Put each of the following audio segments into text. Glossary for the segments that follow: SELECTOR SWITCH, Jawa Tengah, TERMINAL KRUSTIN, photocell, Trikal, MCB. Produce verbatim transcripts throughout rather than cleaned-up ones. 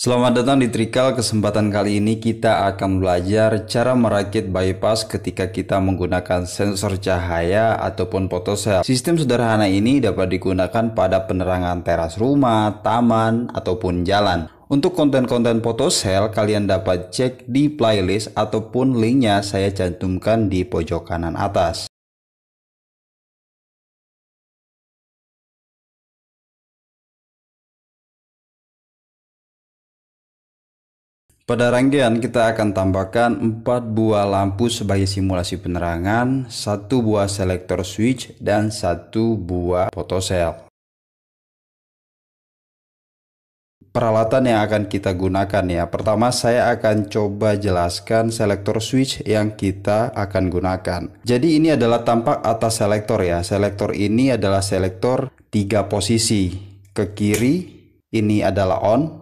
Selamat datang di Trikal. Kesempatan kali ini kita akan belajar cara merakit bypass ketika kita menggunakan sensor cahaya ataupun photocell. Sistem sederhana ini dapat digunakan pada penerangan teras rumah, taman, ataupun jalan. Untuk konten-konten photocell, kalian dapat cek di playlist ataupun linknya saya cantumkan di pojok kanan atas. Pada rangkaian kita akan tambahkan empat buah lampu sebagai simulasi penerangan, satu buah selektor switch, dan satu buah photocell. Peralatan yang akan kita gunakan ya, pertama saya akan coba jelaskan selektor switch yang kita akan gunakan. Jadi ini adalah tampak atas selektor ya, selektor ini adalah selektor tiga posisi. Ke kiri ini adalah on,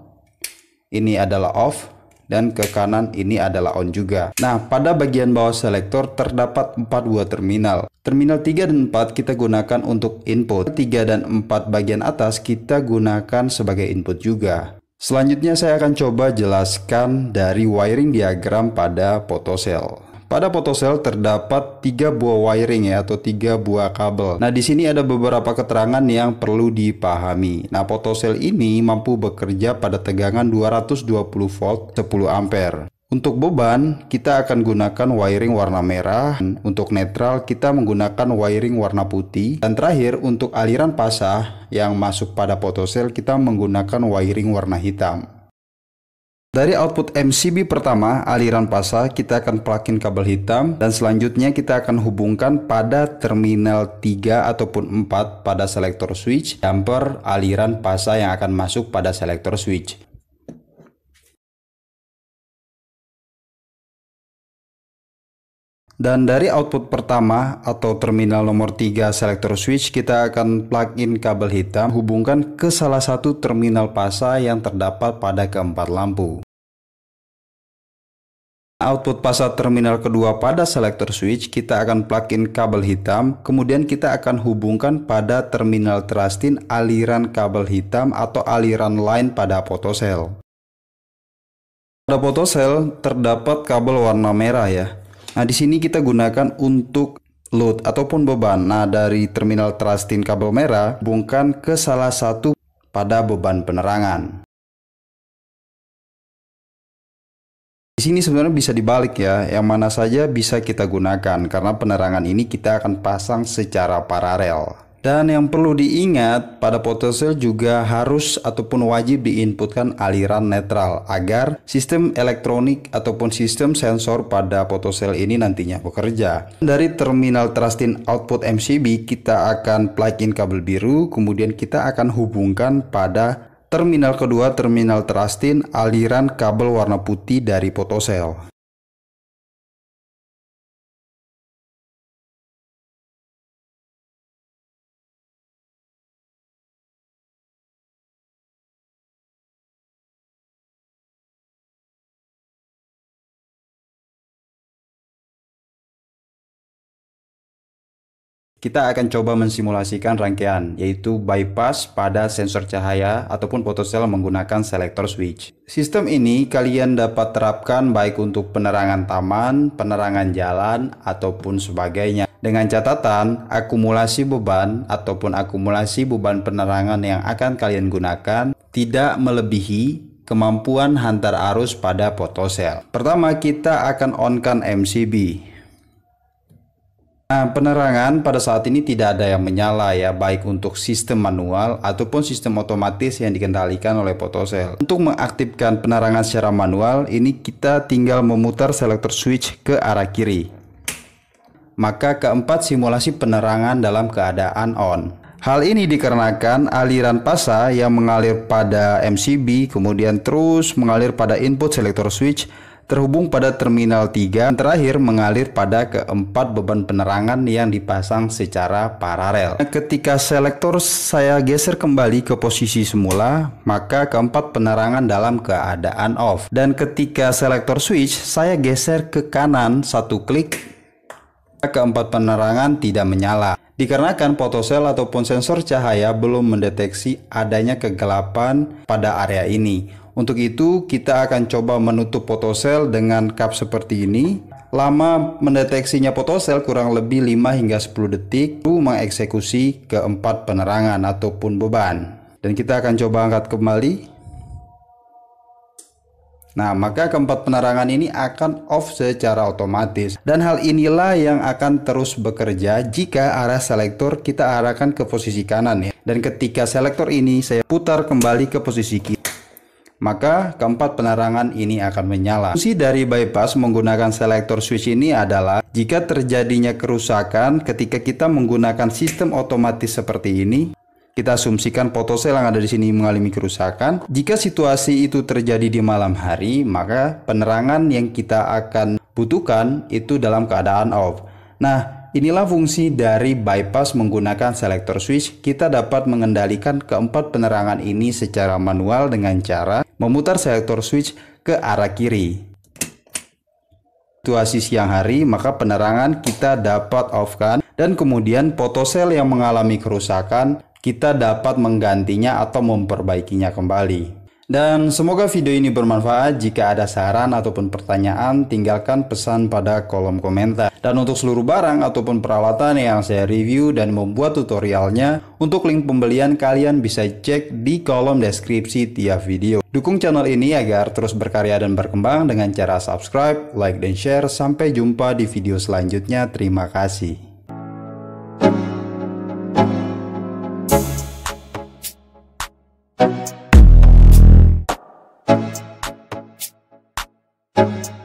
ini adalah off, dan ke kanan ini adalah on juga. Nah, pada bagian bawah selektor terdapat empat buah terminal. Terminal tiga dan empat kita gunakan untuk input. tiga dan empat bagian atas kita gunakan sebagai input juga. Selanjutnya saya akan coba jelaskan dari wiring diagram pada photocell. Pada photocell terdapat tiga buah wiring ya, atau tiga buah kabel. Nah, di sini ada beberapa keterangan yang perlu dipahami. Nah, photocell ini mampu bekerja pada tegangan dua ratus dua puluh volt sepuluh ampere. Untuk beban, kita akan gunakan wiring warna merah. Untuk netral, kita menggunakan wiring warna putih. Dan terakhir, untuk aliran pasah yang masuk pada photocell, kita menggunakan wiring warna hitam. Dari output M C B pertama, aliran pasah, kita akan plakin kabel hitam, dan selanjutnya kita akan hubungkan pada terminal tiga ataupun empat pada selektor switch, damper aliran pasah yang akan masuk pada selektor switch. Dan dari output pertama atau terminal nomor tiga selektor switch, kita akan plug-in kabel hitam, hubungkan ke salah satu terminal pasah yang terdapat pada keempat lampu. Output pasah terminal kedua pada selektor switch, kita akan plug-in kabel hitam, kemudian kita akan hubungkan pada terminal trustin aliran kabel hitam atau aliran line pada photocell. Pada photocell terdapat kabel warna merah ya. Nah, di sini kita gunakan untuk load ataupun beban. Nah, dari terminal trustin kabel merah, hubungkan ke salah satu pada beban penerangan. Di sini sebenarnya bisa dibalik ya, yang mana saja bisa kita gunakan, karena penerangan ini kita akan pasang secara paralel. Dan yang perlu diingat, pada photocell juga harus ataupun wajib diinputkan aliran netral agar sistem elektronik ataupun sistem sensor pada photocell ini nantinya bekerja. Dari terminal trustin output M C B, kita akan plug-in kabel biru, kemudian kita akan hubungkan pada terminal kedua terminal trustin aliran kabel warna putih dari photocell. Kita akan coba mensimulasikan rangkaian, yaitu bypass pada sensor cahaya ataupun photocell menggunakan selektor switch. Sistem ini kalian dapat terapkan baik untuk penerangan taman, penerangan jalan, ataupun sebagainya. Dengan catatan, akumulasi beban ataupun akumulasi beban penerangan yang akan kalian gunakan tidak melebihi kemampuan hantar arus pada photocell. Pertama, kita akan on-kan M C B. Nah, penerangan pada saat ini tidak ada yang menyala ya, baik untuk sistem manual ataupun sistem otomatis yang dikendalikan oleh photocell. Untuk mengaktifkan penerangan secara manual, ini kita tinggal memutar selektor switch ke arah kiri. Maka keempat simulasi penerangan dalam keadaan on. Hal ini dikarenakan aliran pasah yang mengalir pada M C B kemudian terus mengalir pada input selektor switch, terhubung pada terminal tiga, terakhir mengalir pada keempat beban penerangan yang dipasang secara paralel. Ketika selektor saya geser kembali ke posisi semula, maka keempat penerangan dalam keadaan off. Dan ketika selektor switch saya geser ke kanan satu klik, keempat penerangan tidak menyala. Dikarenakan photocell ataupun sensor cahaya belum mendeteksi adanya kegelapan pada area ini. Untuk itu kita akan coba menutup photocell dengan cup seperti ini. Lama mendeteksinya photocell kurang lebih lima hingga sepuluh detik untuk mengeksekusi keempat penerangan ataupun beban. Dan kita akan coba angkat kembali. Nah, maka keempat penerangan ini akan off secara otomatis. Dan hal inilah yang akan terus bekerja jika arah selektor kita arahkan ke posisi kanan ya. Dan ketika selektor ini saya putar kembali ke posisi kiri, maka keempat penerangan ini akan menyala. Fungsi dari bypass menggunakan selektor switch ini adalah jika terjadinya kerusakan ketika kita menggunakan sistem otomatis seperti ini, kita asumsikan photocell yang ada di sini mengalami kerusakan. Jika situasi itu terjadi di malam hari, maka penerangan yang kita akan butuhkan itu dalam keadaan off. Nah, inilah fungsi dari bypass menggunakan selektor switch. Kita dapat mengendalikan keempat penerangan ini secara manual dengan cara memutar selektor switch ke arah kiri. Situasi siang hari, maka penerangan kita dapat off-kan, dan kemudian photocell yang mengalami kerusakan kita dapat menggantinya atau memperbaikinya kembali. Dan semoga video ini bermanfaat. Jika ada saran ataupun pertanyaan, tinggalkan pesan pada kolom komentar. Dan untuk seluruh barang ataupun peralatan yang saya review dan membuat tutorialnya, untuk link pembelian kalian bisa cek di kolom deskripsi tiap video. Dukung channel ini agar terus berkarya dan berkembang dengan cara subscribe, like, dan share. Sampai jumpa di video selanjutnya. Terima kasih. Thank you.